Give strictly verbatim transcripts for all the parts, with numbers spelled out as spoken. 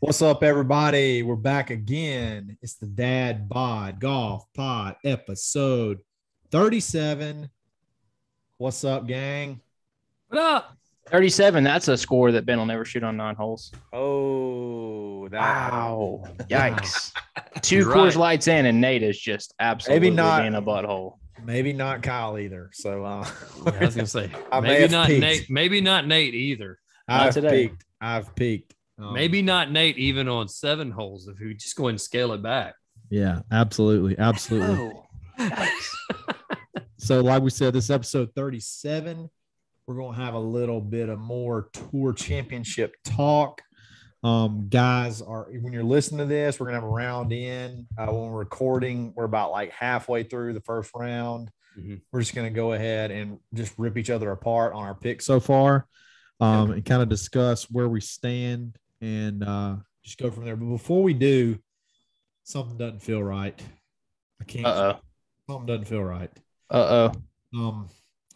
What's up, everybody? We're back again. It's the Dad Bod Golf Pod, episode thirty-seven. What's up, gang? What up? thirty-seven, that's a score that Ben will never shoot on nine holes. Oh, that. Wow. Yikes. Two right. Coors Lights in, and Nate is just absolutely not, in a butthole. Maybe not Kyle either. So uh, yeah, I was going to say, I maybe not peaked. Nate. Maybe not Nate either. I've peaked. I've peaked. Um, Maybe not Nate even on seven holes if you just go and scale it back. Yeah, absolutely. Absolutely. So like we said, this episode thirty-seven, we're going to have a little bit of more Tour Championship talk. Um, guys, are when you're listening to this, we're going to have a round in. Uh, when we're recording, we're about like halfway through the first round. Mm-hmm. We're just going to go ahead and just rip each other apart on our picks so far um, okay. and kind of discuss where we stand. And uh, just go from there. But before we do, something doesn't feel right. I can't. Uh-oh. Something doesn't feel right. Uh oh. Um,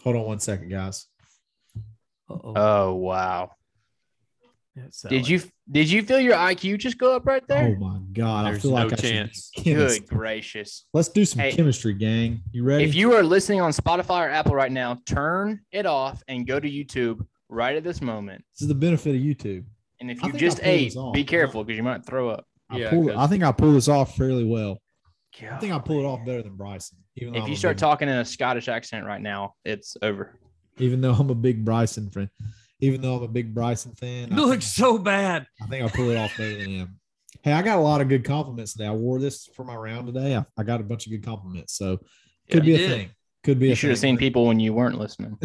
hold on one second, guys. Uh-oh. Oh wow! Did you did you feel your I Q just go up right there? Oh my god! There's I feel no like chance. I should Good gracious! Let's do some hey, chemistry, gang. You ready? If you are listening on Spotify or Apple right now, turn it off and go to YouTube right at this moment. This is the benefit of YouTube. And if you just ate, be careful because you might throw up. I, yeah, pulled, I think I pulled this off fairly well. God, I think I pulled it off better than Bryson. Even if you I'm start big, talking in a Scottish accent right now, it's over. Even though I'm a big Bryson fan. Even though I'm a big Bryson fan. You look so bad. I think I pulled it off better than him. Hey, I got a lot of good compliments today. I wore this for my round today. I, I got a bunch of good compliments. So could yeah, be a did. thing. Could be you a thing. You should have seen people when you weren't listening.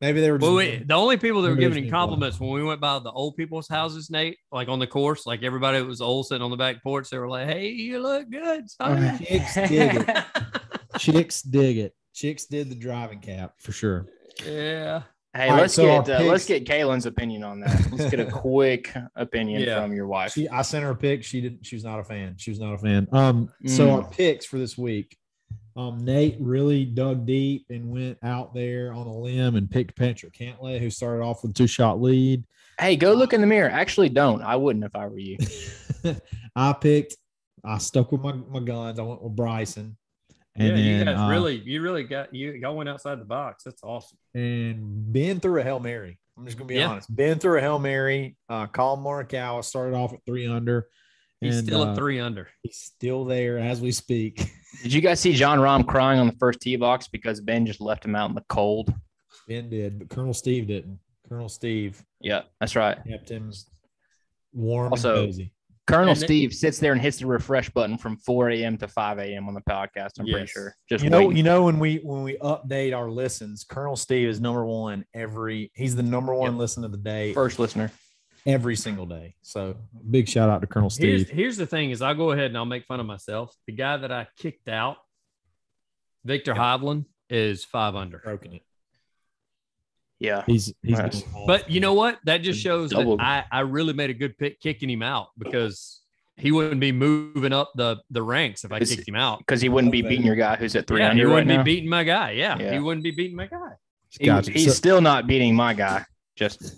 Maybe they were just well, we, the only people that were giving him compliments when we went by the old people's houses, Nate, like on the course, like everybody that was old sitting on the back porch, they were like, hey, you look good. Son. Chicks dig it. Chicks dig it. Chicks did the driving cap for sure. Yeah. Hey, right, let's so get uh, let's get Kaylin's opinion on that. Let's get a quick opinion yeah. from your wife. She, I sent her a pic. She didn't she was not a fan. She was not a fan. Um, mm. so our picks for this week. Um, Nate really dug deep and went out there on a limb and picked Patrick Cantlay, who started off with a two-shot lead. Hey, go look in the mirror. Actually, don't. I wouldn't if I were you. I picked – I stuck with my, my guns. I went with Bryson. And yeah, then, you guys uh, really – you really got – you y'all went outside the box. That's awesome. And Ben threw a Hail Mary. I'm just going to be yeah. honest. Ben threw a Hail Mary. Uh, Colin Morikawa started off at three under. He's and, still uh, a three under. He's still there as we speak. Did you guys see John Rahm crying on the first tee box because Ben just left him out in the cold? Ben did, but Colonel Steve didn't. Colonel Steve. Yeah, that's right. Kept him warm also, and cozy. Colonel and Steve it, sits there and hits the refresh button from four a.m. to five a.m. on the podcast, I'm yes. pretty sure. Just you know, waiting. You know when we when we update our listens, Colonel Steve is number one every – he's the number one yep. listen of the day. First listener. Every single day. So big shout out to Colonel Steve. Here's, here's the thing is I'll go ahead and I'll make fun of myself. The guy that I kicked out, Victor yeah. Hovland, is five under. Broken it. Yeah. He's, he's right. But you know what? That just shows Double. that I, I really made a good pick kicking him out because he wouldn't be moving up the, the ranks if I kicked him out. Because he wouldn't be beating your guy who's at three yeah, under. He wouldn't right be now. beating my guy. Yeah, yeah. He wouldn't be beating my guy. He, gotcha. He's so, still not beating my guy, Justin.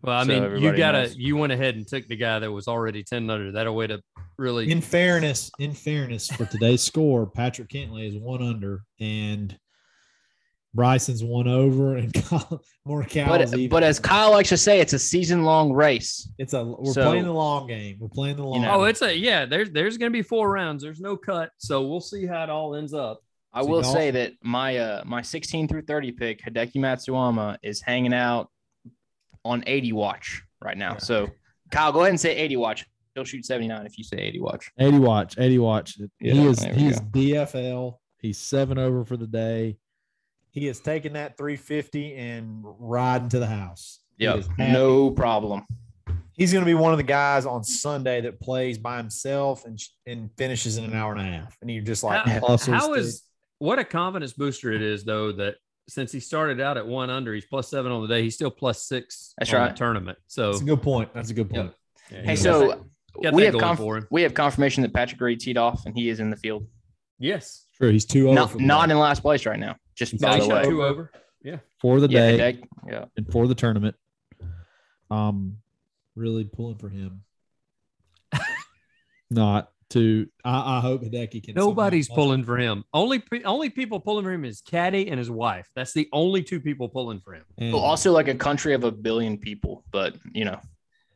Well, I mean, so you gotta knows. you went ahead and took the guy that was already ten under. That a way to really. In fairness, in fairness, for today's score, Patrick Cantlay is one under, and Bryson's one over, and Kyle, Morikawa's even. But as Kyle likes to say, it's a season-long race. It's a we're so, playing the long game. We're playing the long. You know, oh, it's a yeah. There's there's gonna be four rounds. There's no cut, so we'll see how it all ends up. I so will golf. say that my uh my sixteen through thirty pick, Hideki Matsuyama, is hanging out on eighty watch right now. Yeah. So Kyle, go ahead and say eighty watch. He'll shoot seventy-nine if you say eighty watch. eighty watch, eighty watch. Yeah, he is he is D F L. He's seven over for the day. He is taking that three fifty and riding to the house. Yeah, no problem. He's going to be one of the guys on Sunday that plays by himself and and finishes in an hour and a half. And you're just like, how, how is what a confidence booster it is though that since he started out at one under, he's plus seven on the day. He's still plus six That's on right. the tournament. So that's a good point. That's a good point. Yep. Yeah, hey, so we have, conf- we have confirmation that Patrick Reed teed off and he is in the field. Yes. True. He's two over. Not, not in last place right now. Just he's by the way. Two over. Yeah. For the yeah, day. Yeah. And for the tournament. Um, really pulling for him. not to. I, I hope Hideki can. Nobody's pulling for him. Only only people pulling for him is Caddy and his wife. That's the only two people pulling for him. And also, like a country of a billion people, but you know,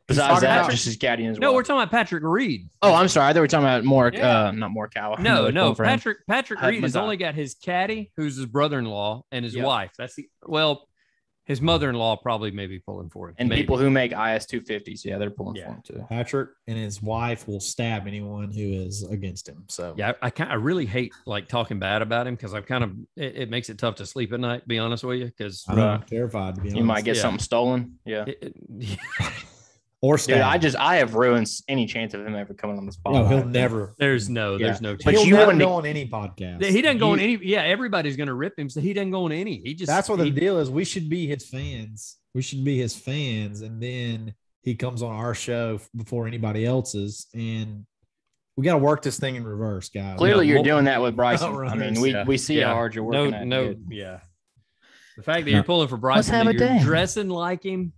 besides that, Patrick, just his Caddy and his no, wife. No, we're talking about Patrick Reed. Oh, I'm sorry. I thought we were talking about more. Yeah. Uh, not Morikawa. No, no. Patrick him. Patrick Reed has only got his Caddy, who's his brother-in-law, and his yep. wife. That's the well. His mother-in-law probably may be pulling for him. And maybe. People who make I S two fifties, yeah, they're pulling yeah. for him too. Patrick and his wife will stab anyone who is against him. So yeah, I, I kind I really hate like talking bad about him because I kind of it, it makes it tough to sleep at night. Be honest with you, because I'm uh, terrified. To be honest. You might get yeah. something stolen. Yeah. It, it, yeah. Or stabbed. Dude, I just I have ruined any chance of him ever coming on this podcast. No, he'll never. There's no, yeah. there's no chance. But he'll you never go on any podcast. He doesn't go he, on any. Yeah, everybody's gonna rip him, so he doesn't go on any. He just that's what he, the deal is. We should be his fans. We should be his fans, and then he comes on our show before anybody else's, and we got to work this thing in reverse, guys. Clearly, no, you're doing that with Bryson. Runners, I mean, we yeah. we see yeah. how hard you're working. No, at, no, dude. yeah. The fact that no. you're pulling for Bryson, that you're day. dressing like him.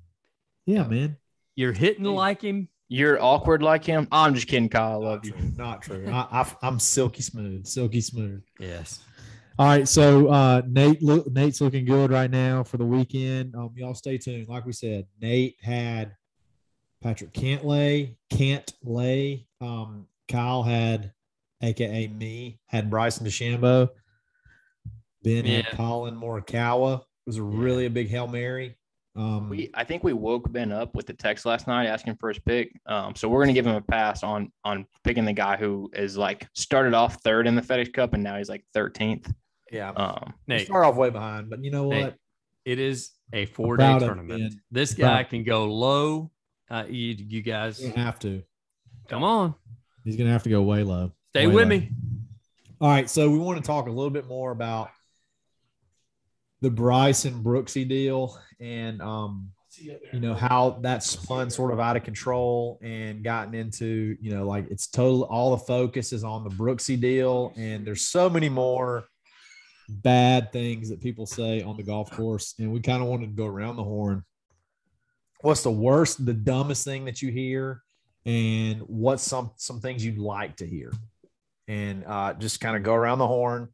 Yeah, man. You're hitting like him. You're awkward like him. I'm just kidding, Kyle. I love you. Not true. I, I, I'm silky smooth. Silky smooth. Yes. All right. So uh, Nate, look, Nate's looking good right now for the weekend. Um, y'all stay tuned. Like we said, Nate had Patrick Cantlay. Cantlay. Um, Kyle had, aka me, had Bryson DeChambeau. Ben yeah. had Colin Morikawa. It was really yeah. a big Hail Mary. Um, we I think we woke Ben up with the text last night asking for his pick. Um, so we're gonna give him a pass on on picking the guy who is like started off third in the FedEx Cup and now he's like thirteenth. Yeah, um, Nate, start off way behind, but you know what? Nate, it is a four day tournament. Him, this guy can go low. Uh, you you guys you have to come on. He's gonna have to go way low. Stay way with low. me. All right, so we want to talk a little bit more about the Bryson Brooksy deal and, um, you know, how that spun sort of out of control and gotten into, you know, like it's total, all the focus is on the Brooksy deal. And there's so many more bad things that people say on the golf course. And we kind of wanted to go around the horn. What's the worst, the dumbest thing that you hear? And what's some, some things you'd like to hear? And uh, just kind of go around the horn.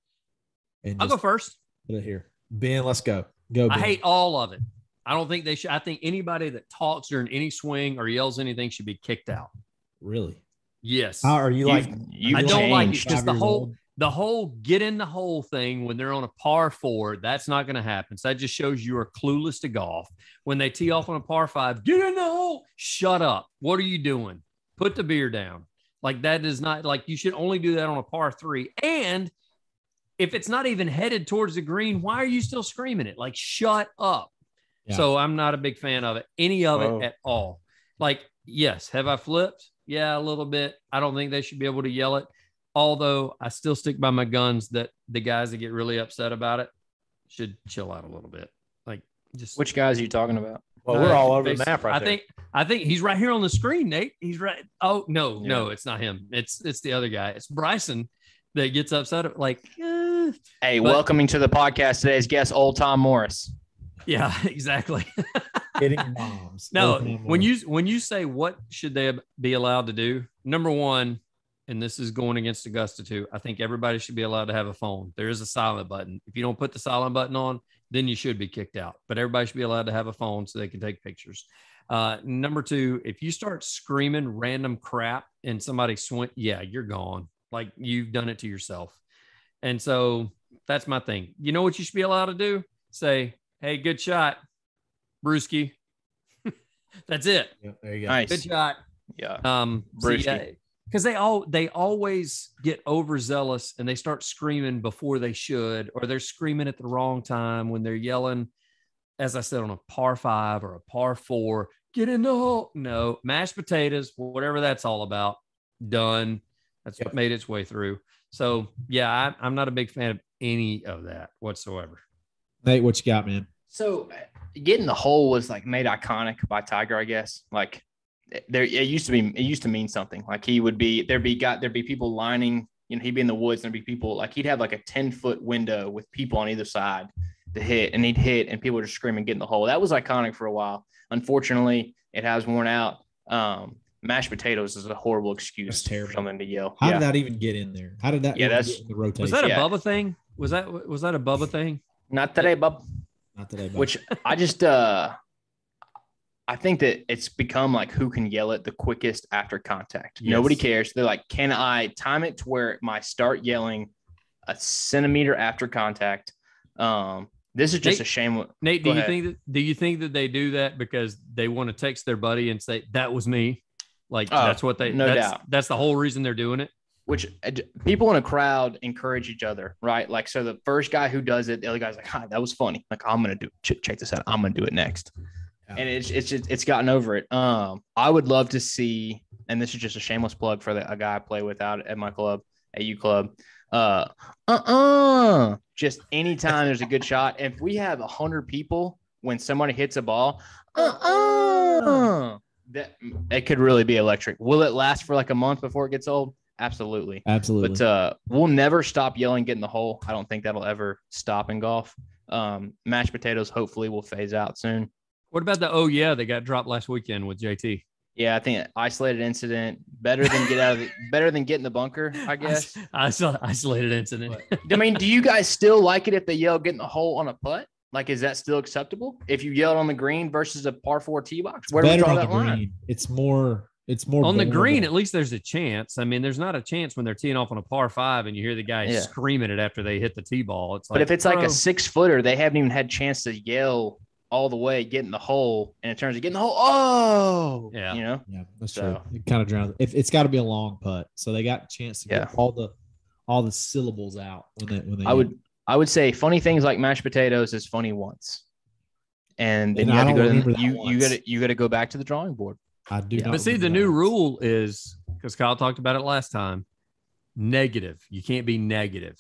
And I'll go first. Put it here. Ben, let's go. Go, Ben. I hate all of it. I don't think they should. I think anybody that talks during any swing or yells anything should be kicked out. Really? Yes. How are you, you like? You I don't like it. Just the whole, old. the whole get in the hole thing when they're on a par four, that's not going to happen. So that just shows you are clueless to golf. When they tee off on a par five, get in the hole. Shut up. What are you doing? Put the beer down. Like that is not like you should only do that on a par three. And if it's not even headed towards the green, why are you still screaming it? Like, shut up. Yeah. So I'm not a big fan of it, any of Whoa. it at all. Like, yes. Have I flipped? Yeah, a little bit. I don't think they should be able to yell it. Although I still stick by my guns that the guys that get really upset about it should chill out a little bit. Like just which guys are you talking about? Well, no, we're all over the map right I there. think, I think he's right here on the screen, Nate. He's right. Oh no, yeah. no, it's not him. It's, it's the other guy. It's Bryson that gets upset. Of, like, eh. Hey, but, welcoming to the podcast today's guest, old Tom Morris. Yeah, exactly. Hitting bombs. No, when you, when you say what should they be allowed to do, number one, and this is going against Augusta too, I think everybody should be allowed to have a phone. There is a silent button. If you don't put the silent button on, then you should be kicked out. But everybody should be allowed to have a phone so they can take pictures. Uh, number two, if you start screaming random crap and somebody swing, yeah, you're gone. Like you've done it to yourself. And so that's my thing. You know what you should be allowed to do? Say, hey, good shot, Brewski. That's it. Yeah, there you go. Nice. Good shot. Yeah. Um, Brewski. So yeah, because they all they always get overzealous and they start screaming before they should, or they're screaming at the wrong time when they're yelling, as I said, on a par five or a par four. Get in the hole. No, mashed potatoes, whatever that's all about. Done. That's yep. what made its way through. So, yeah, I, I'm not a big fan of any of that whatsoever. Nate, what you got, man? So, getting the hole was, like, made iconic by Tiger, I guess. Like, there it used to be – it used to mean something. Like, he would be – there'd be got there'd be people lining – you know, he'd be in the woods and there'd be people – like, he'd have, like, a ten-foot window with people on either side to hit, and he'd hit, and people were just screaming, get in the hole. That was iconic for a while. Unfortunately, it has worn out. Um mashed potatoes is a horrible excuse for someone to yell. How yeah. did that even get in there? How did that yeah, that's, get in the rotation? Was that a yeah. Bubba thing? Was that was that a Bubba thing? Not today, Bub. Not today, Bub. Which I just uh I think that it's become like who can yell it the quickest after contact. Yes. Nobody cares. They're like, can I time it to where my start yelling a centimeter after contact? Um, this is just Nate, a shame. Nate, Go do ahead. you think that do you think that they do that because they want to text their buddy and say that was me? Like oh, that's what they no that's, doubt. That's the whole reason they're doing it. Which uh, people in a crowd encourage each other, right? Like, so the first guy who does it, the other guy's like, "Hi, that was funny. Like, I'm gonna do ch- check this out. I'm gonna do it next." Yeah. And it's it's it's gotten over it. Um, I would love to see, and this is just a shameless plug for the, a guy I play with out at my club, at U Club. Uh, uh, uh, just anytime there's a good shot. If we have a hundred people when somebody hits a ball, uh, uh, that it could really be electric. Will it last for like a month before it gets old? Absolutely. Absolutely. But uh, we'll never stop yelling, get in the hole. I don't think that'll ever stop in golf. Um, mashed potatoes hopefully will phase out soon. What about the oh, yeah, they got dropped last weekend with J T? Yeah, I think an isolated incident. Better than get out of the, better than get in the bunker, I guess. I, I saw isolated incident. I mean, do you guys still like it if they yell get in the hole on a putt? Like, is that still acceptable? If you yell on the green versus a par four tee box? Where do we draw that line? It's more... It's more on the green. At least there's a chance. I mean, there's not a chance when they're teeing off on a par five and you hear the guy yeah. screaming it after they hit the tee ball. It's like, but if it's like oh. a six footer, they haven't even had a chance to yell all the way, get in the hole, and it turns to get in the hole. Oh, yeah, you know, yeah, that's so. true. It kind of drowns. If it's got to be a long putt, so they got a chance to get yeah. all the all the syllables out. When they, when they I would, it. I would say, funny things like mashed potatoes is funny once, and then and you have to go. To the, you you got you got to go back to the drawing board. I do. Yeah, but see, the new rule is, because Kyle talked about it last time, negative. You can't be negative.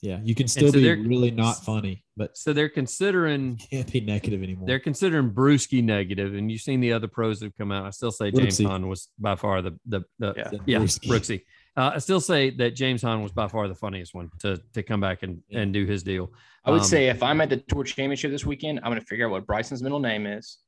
Yeah, you can still so be really not funny. But so they're considering you can't be negative anymore. They're considering Brewski negative, and you've seen the other pros that have come out. I still say Brooksy. James Hahn was by far the the, the yeah, the, yeah Brooksy. Brooksy. Uh, I still say that James Hahn was by far the funniest one to to come back and, yeah. and do his deal. I would um, say if I'm at the Tour Championship this weekend, I'm going to figure out what Bryson's middle name is.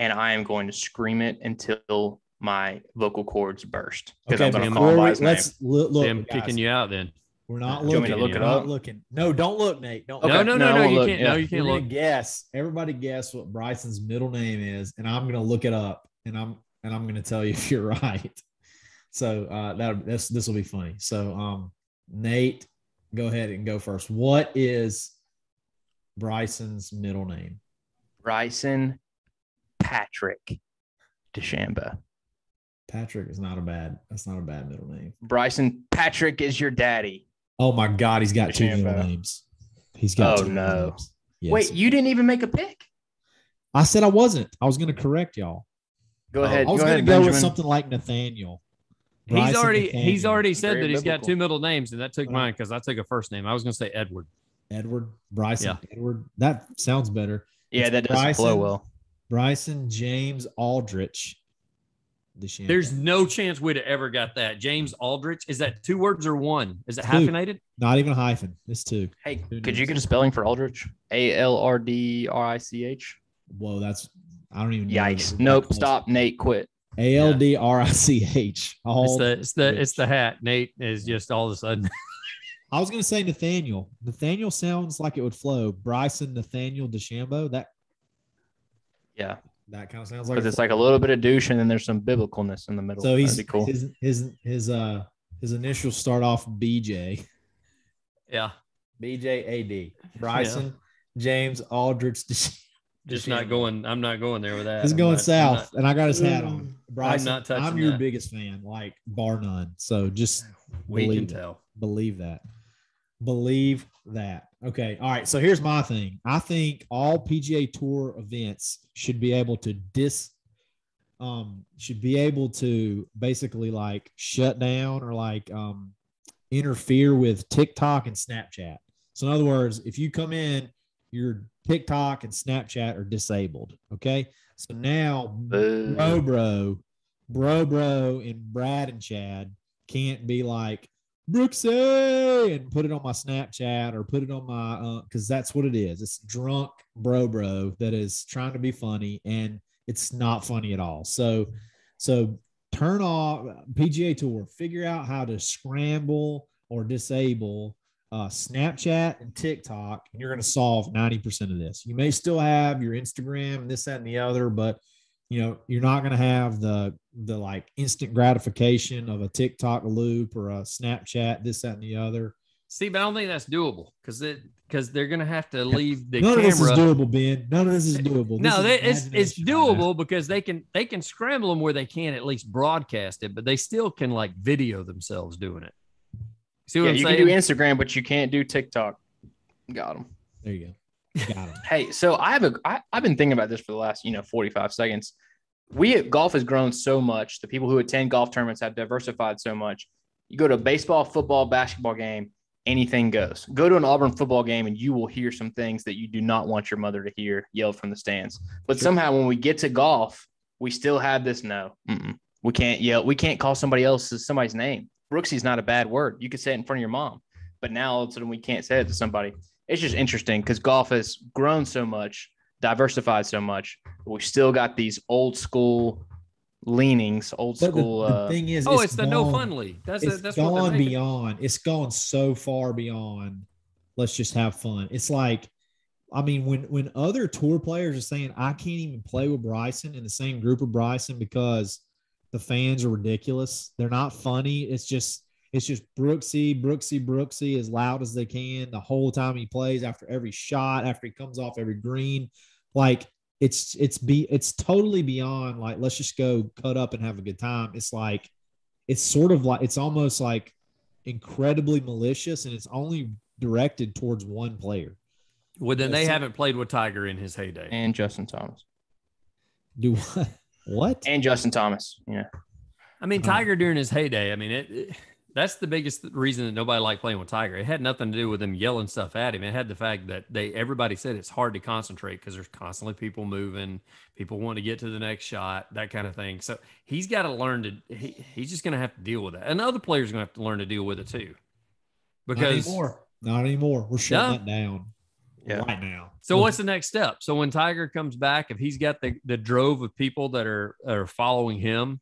And I am going to scream it until my vocal cords burst. Because okay, I'm going to call by his name. Let's look, look, Sam, guys, kicking you out then. We're not looking. Look we're not looking. No, don't look, Nate. Don't. Okay. No, no, no, no, no. You look. can't. Yeah. No, you can't look. Guess. Everybody guess what Bryson's middle name is, and I'm going to look it up, and I'm and I'm going to tell you if you're right. So uh, that this this will be funny. So um, Nate, go ahead and go first. What is Bryson's middle name? Bryson. Patrick DeChambeau. Patrick is not a bad. That's not a bad middle name. Bryson Patrick is your daddy. Oh my God, he's got DeChambeau. two middle names. He's got. Oh two no! Names. Yes. Wait, you didn't even make a pick. I said I wasn't. I was going to correct y'all. Go ahead. Uh, I was going to go Benjamin. with something like Nathaniel. Bryson he's already. Nathaniel. He's already said Very that he's biblical. got two middle names, and that took mine because I took a first name. I was going to say Edward. Edward Bryson yeah. Edward. That sounds better. Yeah, it's that doesn't Bryson, flow well. Bryson James Aldrich. DeChambeau. There's no chance we'd have ever got that. James Aldrich. Is that two words or one? Is it hyphenated? Not even a hyphen. It's two. Hey, two could names. you get a spelling for Aldrich? A L R D R I C H. Whoa, that's I don't even know. Yikes. Nope. Stop, Nate. Quit. A L D R I C H. It's the, it's the it's the hat. Nate is just all of a sudden. I was gonna say Nathaniel. Nathaniel sounds like it would flow. Bryson Nathaniel DeChambeau. That Yeah, that kind of sounds like it's like a little bit of douche, and then there's some biblicalness in the middle. So he's cool. His his his uh his initials start off B J. Yeah, B J A D. Bryson yeah. James Aldrich. DeChambeau. Just not going. I'm not going there with that. He's I'm going not, south, not, and I got his hat on. Bryson, I'm not touching. I'm your that. biggest fan, like bar none. So just we believe can tell. Believe that. Believe that. Okay. All right. So here's my thing. I think all P G A Tour events should be able to dis, um, should be able to basically like shut down or like um, interfere with TikTok and Snapchat. So in other words, if you come in, your TikTok and Snapchat are disabled. Okay. So now uh. bro, bro, bro, bro, and Brad and Chad can't be like, Brooksy, and put it on my Snapchat or put it on my uh because that's what it is. It's drunk bro bro that is trying to be funny, and it's not funny at all. So so turn off P G A Tour, figure out how to scramble or disable uh, Snapchat and TikTok, and you're going to solve ninety percent of this. You may still have your Instagram and this, that, and the other, but you know, you're not going to have the, the like instant gratification of a TikTok loop or a Snapchat, this, that, and the other. See, but I don't think that's doable because it, because they're going to have to leave the None camera. None of this is doable, Ben. None of this is doable. No, this that, is it's, it's doable right because they can, they can scramble them where they can at least broadcast it, but they still can like video themselves doing it. See what yeah, I'm you saying? You can do Instagram, but you can't do TikTok. Got them. There you go. Hey, so I have a, I, I've been thinking about this for the last, you know, forty-five seconds. We at golf has grown so much. The people who attend golf tournaments have diversified so much. You go to a baseball, football, basketball game, anything goes. Go to an Auburn football game and you will hear some things that you do not want your mother to hear yelled from the stands. But sure. Somehow when we get to golf, we still have this. No, mm-mm. We can't yell. We can't call somebody else's somebody's name. Brooksy's not a bad word. You could say it in front of your mom, but now all of a sudden we can't say it to somebody. It's just interesting because golf has grown so much, diversified so much. But we've still got these old school leanings, old but school. The, the uh, thing is, oh, it's, it's gone, the no fun league. That's it's a, that's gone what beyond. It's gone so far beyond. Let's just have fun. It's like, I mean, when when other tour players are saying, I can't even play with Bryson in the same group of Bryson because the fans are ridiculous. They're not funny. It's just. It's just Brooksy, Brooksy, Brooksy as loud as they can the whole time he plays, after every shot, after he comes off every green. Like it's it's be it's totally beyond like let's just go cut up and have a good time. It's like it's sort of like it's almost like incredibly malicious, and it's only directed towards one player. Well, then they so, haven't played with Tiger in his heyday and Justin Thomas. Do what? What? And Justin Thomas. Yeah. I mean, Tiger uh, during his heyday. I mean it. it That's the biggest reason that nobody liked playing with Tiger. It had nothing to do with them yelling stuff at him. It had the fact that they everybody said it's hard to concentrate because there's constantly people moving, people want to get to the next shot, that kind of thing. So he's got to learn to he, he's just going to have to deal with that. And other players are going to have to learn to deal with it too. Because not anymore. Not anymore. We're shutting no. that down yeah. right now. So what's the next step? So when Tiger comes back, if he's got the, the drove of people that are are following him,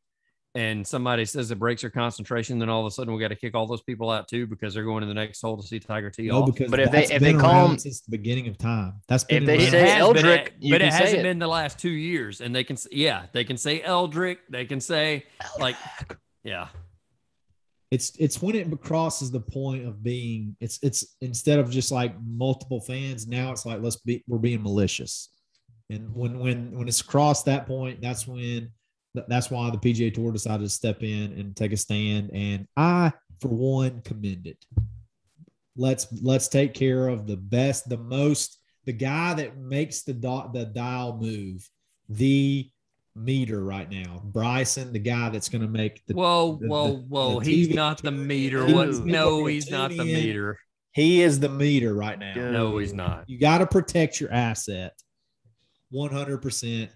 and somebody says it breaks their concentration, then all of a sudden we got to kick all those people out too because they're going to the next hole to see Tiger tee no, off. But if they if they call him since the beginning of time, that's been if they say Eldrick, but it hasn't been the last two years, and they can yeah they can say Eldrick, they can say like yeah, it's it's when it crosses the point of being it's it's instead of just like multiple fans now it's like let's be we're being malicious, and when when when it's crossed that point that's when. That's why the P G A Tour decided to step in and take a stand, and I, for one, commend it. Let's let's take care of the best, the most, the guy that makes the dot, the dial move, the meter right now. Bryson, the guy that's going to make the whoa, the, whoa, the, whoa. The he's not the meter. What? No, he's not the meter. He is the meter right now. No, he's not. You got to protect your asset, one hundred percent.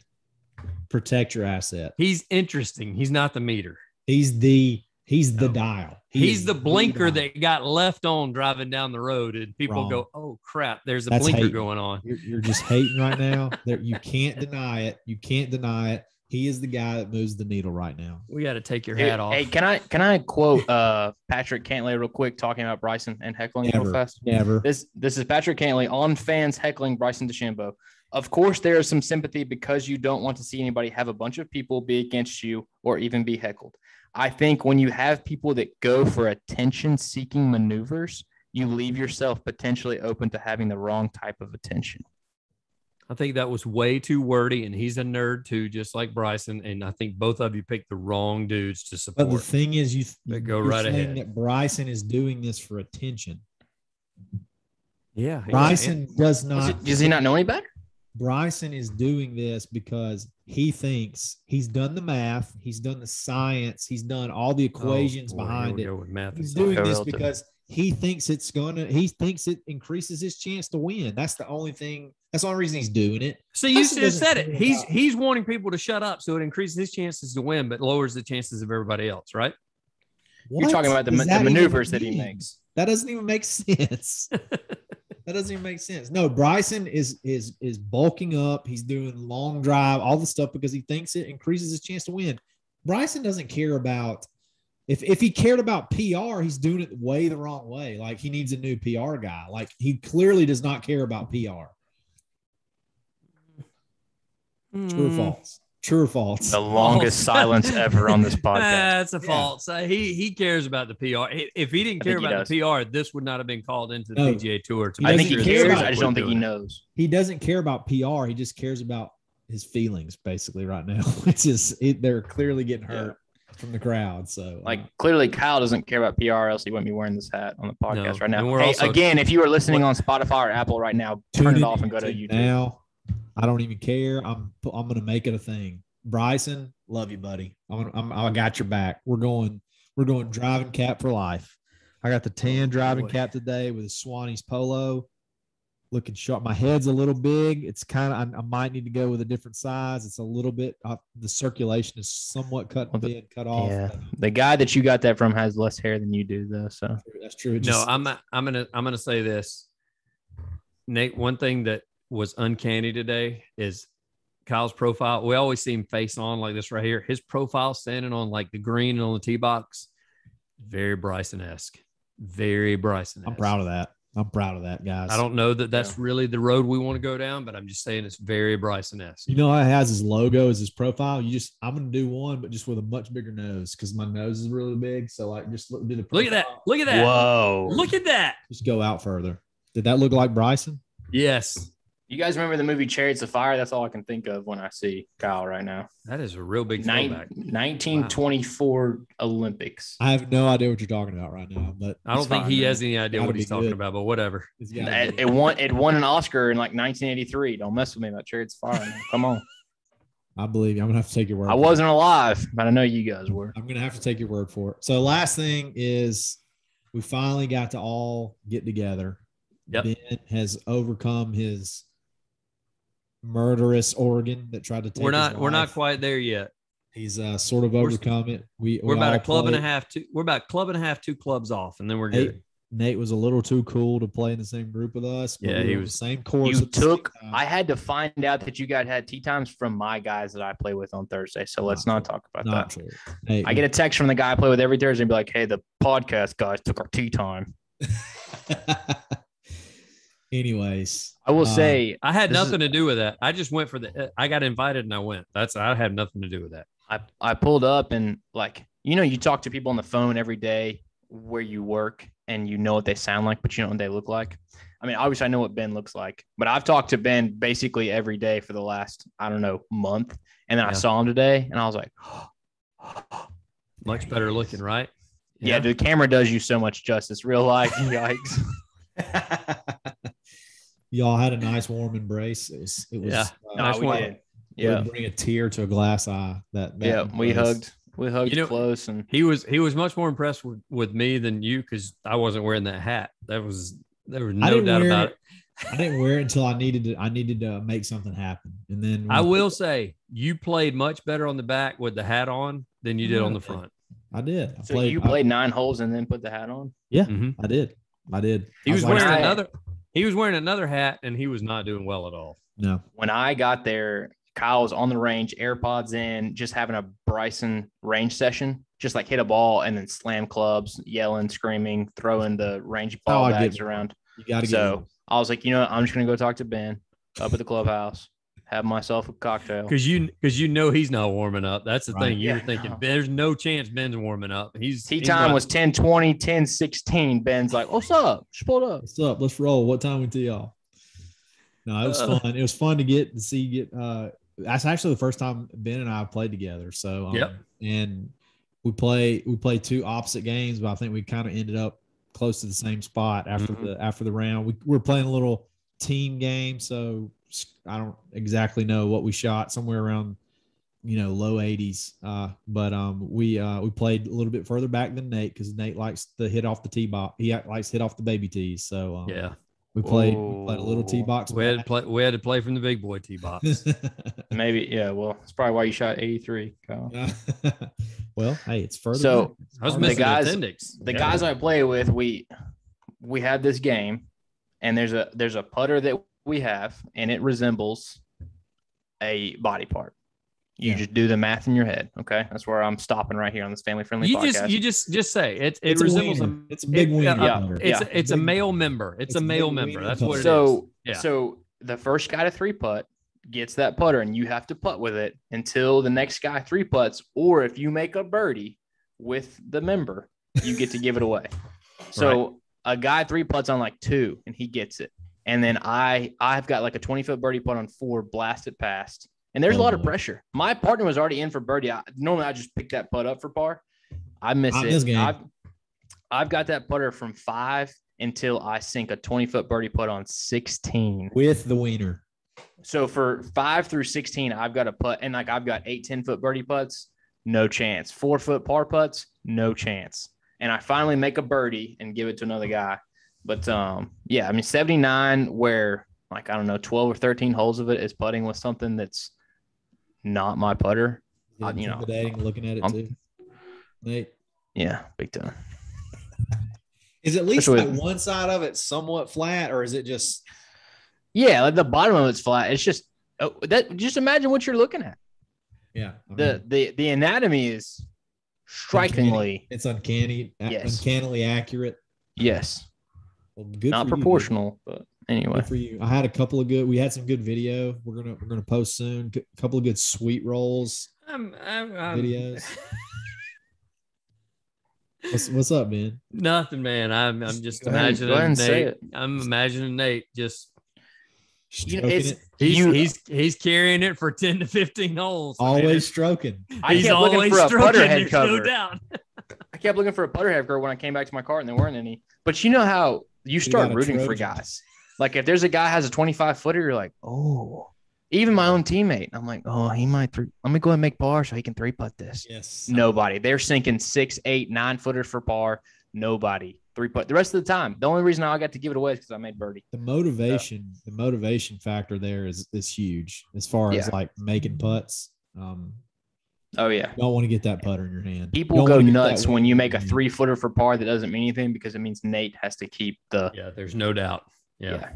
Protect your asset. He's interesting. He's not the meter. He's the he's no. the dial. He he's the blinker the that got left on driving down the road, and people Wrong. go, "Oh crap, there's a That's blinker hate. going on." You're, you're just hating right now. There, you can't deny it. You can't deny it. He is the guy that moves the needle right now. We got to take your hey, hat off. Hey, can I can I quote uh, Patrick Cantlay real quick talking about Bryson and heckling real fast? Never. This this is Patrick Cantlay on fans heckling Bryson DeChambeau. Of course, there is some sympathy because you don't want to see anybody have a bunch of people be against you or even be heckled. I think when you have people that go for attention-seeking maneuvers, you leave yourself potentially open to having the wrong type of attention. I think that was way too wordy, and he's a nerd too, just like Bryson. And I think both of you picked the wrong dudes to support. But the thing is, you th- go right saying ahead. That Bryson is doing this for attention. Yeah, Bryson yeah. does not. It, does he not know any better? Bryson is doing this because he thinks he's done the math, he's done the science, he's done all the equations oh, boy, behind it. Math he's doing this because he thinks it's gonna. He thinks it increases his chance to win. That's the only thing. That's the only reason he's doing it. So you just said it. He's out. he's wanting people to shut up, so it increases his chances to win, but lowers the chances of everybody else, right? What? You're talking about the, the maneuvers that he makes. That doesn't even make sense. That doesn't even make sense. No, Bryson is is is bulking up. He's doing long drive, all the stuff because he thinks it increases his chance to win. Bryson doesn't care about if if he cared about P R, he's doing it way the wrong way. Like, he needs a new P R guy. Like, he clearly does not care about P R. Mm. True or false? True or false? The longest false. silence ever on this podcast. That's a false. Yeah. Uh, he he cares about the P R. If he didn't care about the P R, this would not have been called into the no. P G A Tour. To I think he cares. I just don't think he knows. He doesn't care about P R. He just cares about his feelings, basically, right now. It's just it, they're clearly getting hurt yeah. from the crowd. So, like, uh, clearly Kyle doesn't care about P R, else he wouldn't be wearing this hat on the podcast no. right now. Hey, also, again, if you are listening on Spotify or Apple right now, turn it off and go to YouTube. Now. I don't even care. I'm I'm gonna make it a thing. Bryson, love you, buddy. I'm, I'm I got your back. We're going we're going driving cap for life. I got the tan driving cap today with a Swannies polo, looking sharp. My head's a little big. It's kind of I, I might need to go with a different size. It's a little bit. Uh, the circulation is somewhat cut well, the, cut off. Yeah. The guy that you got that from has less hair than you do, though. So that's true. Just, no, I'm I'm gonna I'm gonna say this, Nate. One thing that was uncanny today is Kyle's profile. We always see him face on like this right here. His profile standing on like the green and on the tee box. Very Bryson-esque. Very Bryson-esque. I'm proud of that. I'm proud of that, guys. I don't know that that's yeah. really the road we want to go down, but I'm just saying it's very Bryson-esque. You know how it has his logo as his profile? You just, I'm going to do one, but just with a much bigger nose because my nose is really big. So like just look, do the profile. Look at that. Look at that. Whoa. Look at that. Just go out further. Did that look like Bryson? Yes. You guys remember the movie Chariots of Fire? That's all I can think of when I see Kyle right now. That is a real big Nin- throwback. nineteen twenty-four wow. Olympics. I have no idea what you're talking about right now, but I don't think fine, he man. has any idea what he's talking good. about. But whatever. It, it won. It won an Oscar in like nineteen eighty-three. Don't mess with me about Chariots of Fire. Come on. I believe you. I'm gonna have to take your word. I wasn't alive, but I know you guys were. I'm gonna have to take your word for it. So last thing is, we finally got to all get together. Yep. Ben has overcome his murderous organ that tried to take. We're not. His we're not quite there yet. He's uh, sort of overcome we're, it. We we're we about a club played. and a half. Two, we're about club and a half, two clubs off, and then we're Nate, good. Nate was a little too cool to play in the same group with us. Yeah, we he was the same course. You took. I had to find out that you guys had tee times from my guys that I play with on Thursday. So let's not, not talk about not that. Nate, I get a text from the guy I play with every Thursday and be like, "Hey, the podcast guys took our tee time." Anyways, I will uh, say I had nothing is, to do with that. I just went for the. I got invited and I went. That's I had nothing to do with that. I I pulled up and like you know you talk to people on the phone every day where you work and you know what they sound like but you don't know what they look like. I mean, obviously I know what Ben looks like, but I've talked to Ben basically every day for the last I don't know month, and then yeah. I saw him today and I was like, oh, oh, much better looking, right? Yeah, yeah, the camera does you so much justice. Real life, yikes. Y'all had a nice warm embrace. It was, it was yeah, uh, nice we did. Yeah, bring a tear to a glass eye. That, that yeah, embrace. we hugged, we hugged you know, close, and he was he was much more impressed with, with me than you because I wasn't wearing that hat. That was there was no doubt about it. it. I didn't wear it until I needed to. I needed to make something happen, and then I will say you played much better on the back with the hat on than you did on the front. I did. I so played, you played I, nine holes and then put the hat on. Yeah, mm-hmm. I did. I did. He I was, was wearing like, another. He was wearing another hat, and he was not doing well at all. No. When I got there, Kyle was on the range, AirPods in, just having a Bryson range session. Just like hit a ball and then slam clubs, yelling, screaming, throwing the range ball oh, bags around. You got to So get I was like, you know what? I'm just going to go talk to Ben up at the clubhouse, have myself a cocktail. Because you because you know he's not warming up. That's the right. thing. You're yeah, thinking, no. There's no chance Ben's warming up. He's Tee time was ten twenty, ten sixteen. Ben's like, what's up? Just pulled up. What's up? Let's roll. What time we tee off? No, it was uh, fun. It was fun to get to see. Get uh, that's actually the first time Ben and I have played together. So um, yep. and we play we play two opposite games, but I think we kind of ended up close to the same spot after mm-hmm. the after the round. We, we were playing a little team game, so I don't exactly know what we shot. Somewhere around, you know, low eighties. Uh, but um, we uh, we played a little bit further back than Nate because Nate likes to hit off the tee box. He likes to hit off the baby tees. So um, yeah, we played, we played a little tee box. We had to play. We had to play from the big boy tee box. Maybe yeah. Well, that's probably why you shot eighty-three, Kyle. Well, hey, it's further. So back. It's I was missing the guys. Appendix. The yeah. guys I play with, we we had this game, and there's a there's a putter that we have, and it resembles a body part. You yeah. just do the math in your head. Okay. That's where I'm stopping right here on this family friendly podcast. Just, you just just say it. It it's resembles a, a it's a big it, wiener. Yeah. It's, yeah. It's, it's a male member. It's, it's a male member. That's what it so, is. Yeah. So the first guy to three putt gets that putter, and you have to putt with it until the next guy three putts, or if you make a birdie with the member, you get to give it away. So right. a guy three putts on like two, and he gets it. And then I I've got like a twenty foot birdie putt on four, blasted past. And there's a lot of pressure. My partner was already in for birdie. I, normally, I just pick that putt up for par. I miss Not it. I've, I've got that putter from five until I sink a twenty foot birdie putt on sixteen with the wiener. So for five through sixteen, I've got a putt, and like I've got eight ten foot birdie putts, no chance. Four foot par putts, no chance. And I finally make a birdie and give it to another guy. But um, yeah, I mean seventy-nine, where like I don't know twelve or thirteen holes of it is putting with something that's not my putter. Yeah, I, you know, looking at it I'm, too. Nate. Yeah, big time. Is at least like one side of it somewhat flat, or is it just? Yeah, like the bottom of it's flat. It's just oh, that. Just imagine what you're looking at. Yeah. I mean, the the the anatomy is strikingly. Uncanny. It's uncanny. Yes. Uncannily accurate. Yes. Well, good. Not proportional, you, but. Anyway, good for you. I had a couple of good. We had some good video. We're gonna we're gonna post soon. A couple of good sweet rolls I'm, I'm, I'm, videos. what's, what's up, man? Nothing, man. I'm I'm just go imagining ahead, Nate. Say it. I'm imagining Nate just. You know, it's, it. He's you, he's he's carrying it for ten to fifteen holes. Always man. Stroking. I he's kept always looking for a putter head cover. No doubt. I kept looking for a putter head cover when I came back to my cart, and there weren't any. But you know how you start you rooting for guys. Like, if there's a guy has a twenty-five footer, you're like, oh, even my own teammate. I'm like, oh, he might three. Let me go ahead and make par so he can three putt this. Yes. Nobody. They're sinking six, eight, nine footers for par. Nobody. Three putt. The rest of the time. The only reason I got to give it away is because I made birdie. The motivation, so. the motivation factor there is, is huge as far yeah. as like making putts. Um, oh, yeah. You don't want to get that putter in your hand. People you go nuts when you make a three footer for par that doesn't mean anything because it means Nate has to keep the. Yeah, there's no doubt. Yeah. yeah.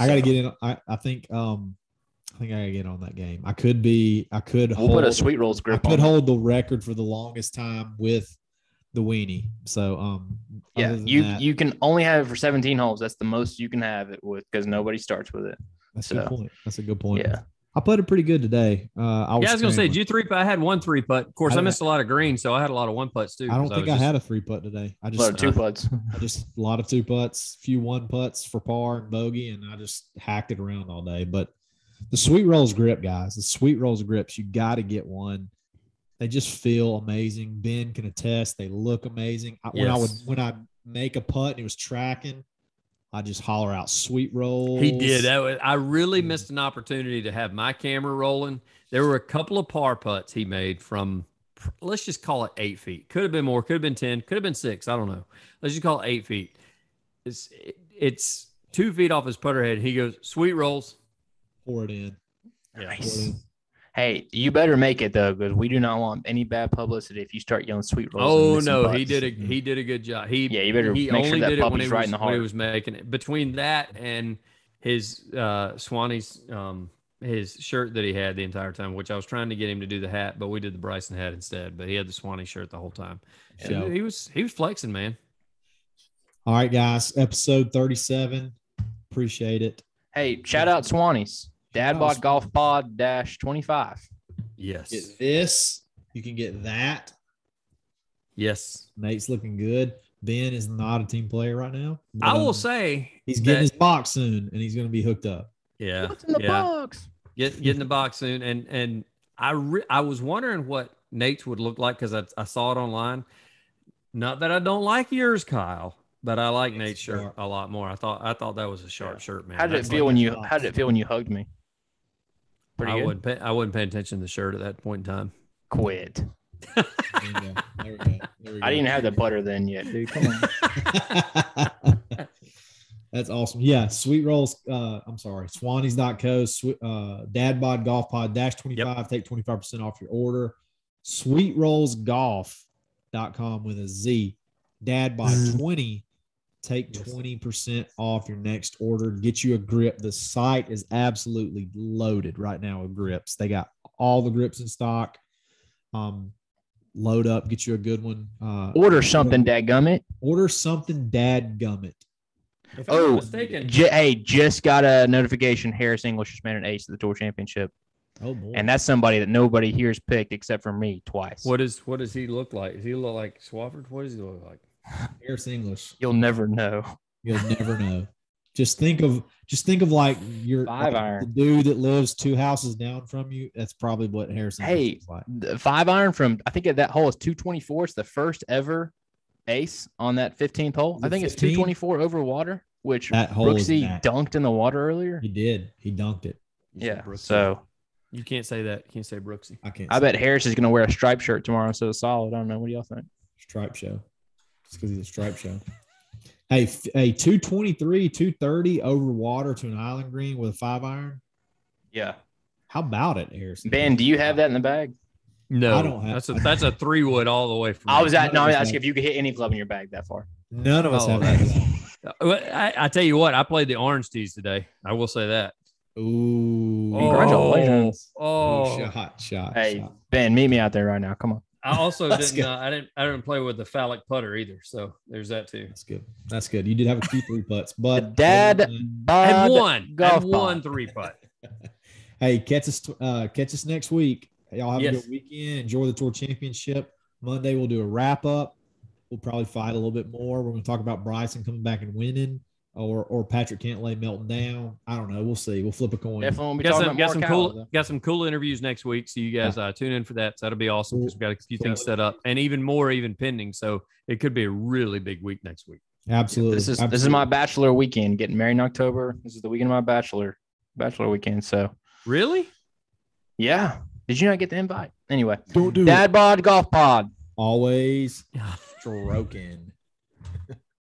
I so. gotta get in. I, I think um I think I gotta get on that game. I could be I could we'll hold put a sweet rolls grip. I could on hold that. the record for the longest time with the weenie. So um yeah, you that, you can only have it for seventeen holes. That's the most you can have it with because nobody starts with it. That's so. a good point. That's a good point. Yeah. I played it pretty good today. Uh, I, was yeah, I was gonna say, did you three putt? I had one three putt. Of course, I, I missed a lot of greens, so I had a lot of one putts too. I don't think I, was I just, had a three putt today. I just a lot of two putts. I just a lot of two putts, few one putts for par and bogey, and I just hacked it around all day. But the sweet rolls grip, guys, the sweet rolls grips, you got to get one. They just feel amazing. Ben can attest; they look amazing. I, yes. When I would when I make a putt and it was tracking. I just holler out sweet rolls. He did. That was, I really yeah. missed an opportunity to have my camera rolling. There were a couple of par putts he made from, let's just call it eight feet. Could have been more. Could have been ten. Could have been six. I don't know. Let's just call it eight feet. It's it's two feet off his putter head. He goes, sweet rolls. Pour it in. Yeah. Nice. Pour it in. Hey, you better make it though, because we do not want any bad publicity if you start yelling "sweet rolls." Oh no, he did a he did a good job. He yeah, you better he make only sure that puppy's right was, in the heart. When he was making it between that and his uh, Swannies, um, his shirt that he had the entire time, which I was trying to get him to do the hat, but we did the Bryson hat instead. But he had the Swannies shirt the whole time. So yeah. he was he was flexing, man. All right, guys, episode thirty-seven. Appreciate it. Hey, shout out Swannies. Dad Bod Golf Pod dash twenty-five. Yes. Get this. You can get that. Yes. Nate's looking good. Ben is not a team player right now. But, I will um, say he's getting his box soon, and he's going to be hooked up. Yeah. What's in the yeah. box? Get get in the box soon, and and I re- I was wondering what Nate's would look like because I I saw it online. Not that I don't like yours, Kyle. But I like it's Nate's shirt sharp. a lot more. I thought I thought that was a sharp yeah. shirt, man. How did it That's feel like when you? How did it feel when you hugged me? Pretty I good. Wouldn't pay, I wouldn't pay attention to the shirt at that point in time. Quit. there we go. There we go. There we go. I didn't have the butter then yet, dude. Come on. That's awesome. Yeah, sweet rolls. Uh, I'm sorry, Swannies dot co. Sw- uh, Dad Bod Golf Pod dash twenty-five. Yep. Take twenty-five percent off your order. Sweet Rolls Golf dot com with a Z. Dad Bod twenty. Take twenty percent off your next order. Get you a grip. The site is absolutely loaded right now with grips. They got all the grips in stock. Um, load up. Get you a good one. Uh, order something, dadgummit. Order something, dadgummit. If I'm oh, mistaken. J- hey, just got a notification. Harris English has made an ace at the Tour Championship. Oh boy! And that's somebody that nobody here's picked except for me twice. What is what does he look like? Does he look like Swafford? What does he look like? Harris English. You'll never know. You'll never know. Just think of just think of like your five like iron. The dude that lives two houses down from you. That's probably what Harris English hey, is like. The five iron from I think that hole is two twenty-four. It's the first ever ace on that fifteenth hole. The I think fifteenth? It's two twenty-four over water, which Brooksy dunked in the water earlier. He did. He dunked it. He yeah. So you can't say that. You can't say Brooksy. I can't. I bet that. Harris is going to wear a stripe shirt tomorrow instead of solid. I don't know. What do y'all think? Stripe show. It's because he's a stripe show. Hey, f- hey, two twenty-three, two thirty over water to an island green with a five iron. Yeah. How about it, Harris? Ben, do you have that in the bag? No, I don't have. That's a, that's a three wood all the way from. I was at. No, I was asking if you could hit any club in your bag that far. None of us oh, have that. I, I tell you what, I played the orange tees today. I will say that. Ooh. Congratulations. Oh, oh. shot, shot. Hey, shot. Ben, meet me out there right now. Come on. I also didn't uh, I didn't I didn't play with the phallic putter either. So there's that too. That's good. That's good. You did have a few three putts, but Dad had one. Had one three putt. Hey, catch us uh, catch us next week. Y'all have yes. a good weekend. Enjoy the Tour Championship. Monday we'll do a wrap up. We'll probably fight a little bit more. We're gonna talk about Bryson coming back and winning. Or or Patrick Cantlay melting down. I don't know. We'll see. We'll flip a coin. Definitely got some, got some cool got some cool interviews next week. So you guys yeah. uh, tune in for that. So that'll be awesome because cool. we've got a few cool. things set up and even more even pending. So it could be a really big week next week. Absolutely. Yeah, this is Absolutely. this is my bachelor weekend. Getting married in October. This is the weekend of my bachelor bachelor weekend. So really, yeah. Did you not get the invite? Anyway, don't do Dad Bod Golf Pod. Always stroking.